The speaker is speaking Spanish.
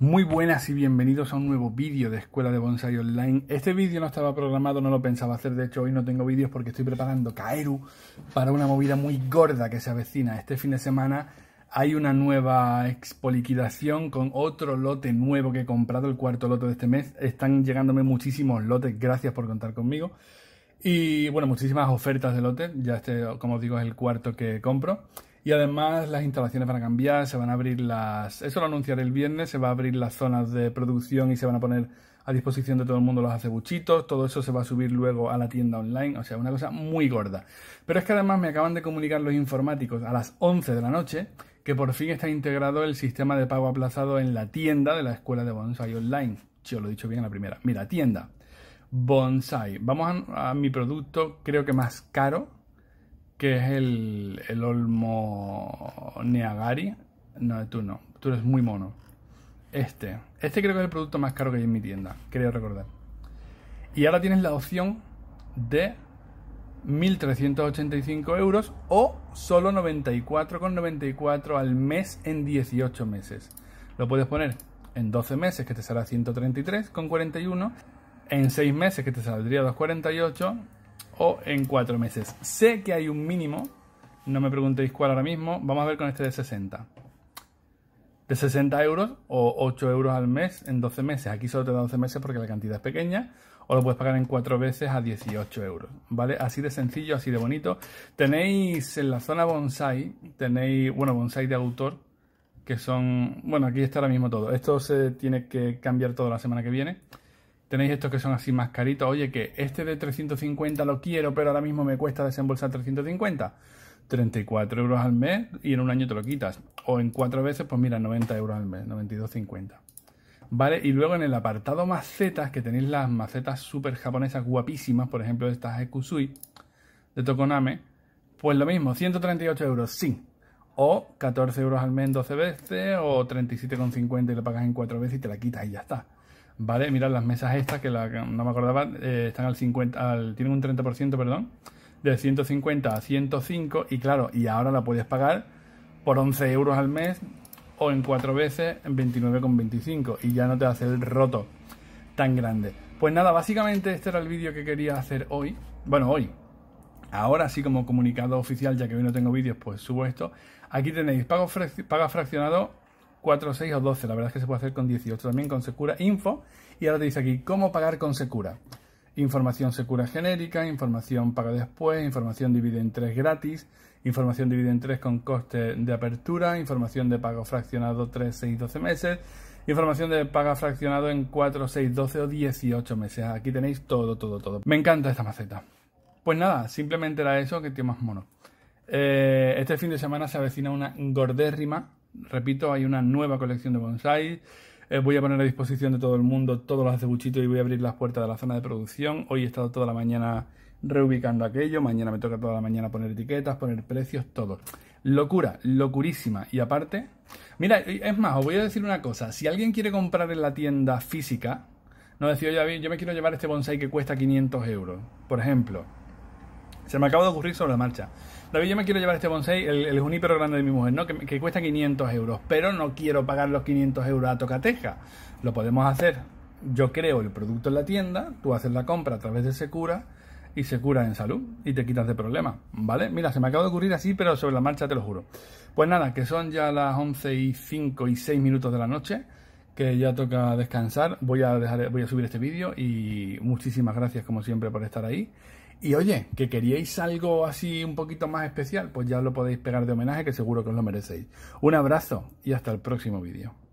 Muy buenas y bienvenidos a un nuevo vídeo de Escuela de Bonsai Online. Este vídeo no estaba programado, no lo pensaba hacer. De hecho, hoy no tengo vídeos porque estoy preparando Kaeru para una movida muy gorda que se avecina. Este fin de semana hay una nueva expoliquidación con otro lote nuevo que he comprado, el cuarto lote de este mes. Están llegándome muchísimos lotes, gracias por contar conmigo. Y bueno, muchísimas ofertas de lote. Ya este, como os digo, es el cuarto que compro. Y además las instalaciones van a cambiar, se van a abrir las... Eso lo anunciaré el viernes, se va a abrir las zonas de producción y se van a poner a disposición de todo el mundo los acebuchitos. Todo eso se va a subir luego a la tienda online, o sea, una cosa muy gorda. Pero es que además me acaban de comunicar los informáticos a las 11 de la noche que por fin está integrado el sistema de pago aplazado en la tienda de la Escuela de Bonsai Online. Yo lo he dicho bien en la primera. Mira, tienda Bonsai. Vamos a mi producto, creo que más caro, que es el Olmo Neagari. No, tú no. Tú eres muy mono. Este creo que es el producto más caro que hay en mi tienda. Quería recordar. Y ahora tienes la opción de 1.385 euros o solo 94,94 al mes en 18 meses. Lo puedes poner en 12 meses, que te será 133,41. En 6 meses, que te saldría 2,48. O en 4 meses. Sé que hay un mínimo, no me preguntéis cuál ahora mismo. Vamos a ver con este de 60. De 60 euros o 8 euros al mes en 12 meses. Aquí solo te da 12 meses porque la cantidad es pequeña. O lo puedes pagar en 4 veces a 18 euros. ¿Vale? Así de sencillo, así de bonito. Tenéis en la zona bonsai, tenéis, bueno, bonsai de autor, que son... Bueno, aquí está ahora mismo todo. Esto se tiene que cambiar todo la semana que viene. Tenéis estos que son así más caritos. Oye, que este de 350 lo quiero, pero ahora mismo me cuesta desembolsar 350. 34 euros al mes y en un año te lo quitas. O en 4 veces, pues mira, 90 euros al mes, 92,50. ¿Vale? Y luego en el apartado macetas, que tenéis las macetas súper japonesas guapísimas, por ejemplo, estas Ekusui de Tokoname, pues lo mismo, 138 euros, sí. O 14 euros al mes en 12 veces, o 37,50 y lo pagas en 4 veces y te la quitas y ya está. Vale, mirad las mesas estas, que no me acordaba, están al 50, tienen un 30%, perdón, de 150 a 105, y claro, y ahora la puedes pagar por 11 euros al mes o en 4 veces en 29,25 y ya no te hace el roto tan grande. Pues nada, básicamente este era el vídeo que quería hacer hoy, bueno, hoy. Ahora sí, como comunicado oficial, ya que hoy no tengo vídeos, pues subo esto. Aquí tenéis pago fraccionado 4, 6 o 12, la verdad es que se puede hacer con 18 también, con SeQura Info. Y ahora te dice aquí, ¿cómo pagar con SeQura? Información SeQura genérica, información paga después, información divide en 3 gratis, información divide en 3 con coste de apertura, información de pago fraccionado 3, 6, 12 meses, información de pago fraccionado en 4, 6, 12 o 18 meses. Aquí tenéis todo, todo, todo. Me encanta esta maceta. Pues nada, simplemente era eso, que tiene más mono. Este fin de semana se avecina una gordérrima. Repito, hay una nueva colección de bonsai. Voy a poner a disposición de todo el mundo todos los acebuchitos y voy a abrir las puertas de la zona de producción. Hoy he estado toda la mañana reubicando aquello. Mañana me toca toda la mañana poner etiquetas, poner precios, todo. Locura, locurísima. Y aparte, mira, es más, os voy a decir una cosa. Si alguien quiere comprar en la tienda física, no decir, oye, David, yo me quiero llevar este bonsai que cuesta 500 euros, por ejemplo. Se me acaba de ocurrir sobre la marcha. David, yo me quiero llevar este bonsai, el junípero grande de mi mujer, ¿no? Que cuesta 500 euros, pero no quiero pagar los 500 euros a tocateja. Lo podemos hacer. Yo creo el producto en la tienda, tú haces la compra a través de SeQura y SeQura en salud y te quitas de problemas, ¿vale? Mira, se me acaba de ocurrir así, pero sobre la marcha, te lo juro. Pues nada, que son ya las 11:05 y 6 minutos de la noche, que ya toca descansar. Voy a subir este vídeo y muchísimas gracias, como siempre, por estar ahí. Y oye, que queríais algo así un poquito más especial, pues ya lo podéis pegar de homenaje, que seguro que os lo merecéis. Un abrazo y hasta el próximo vídeo.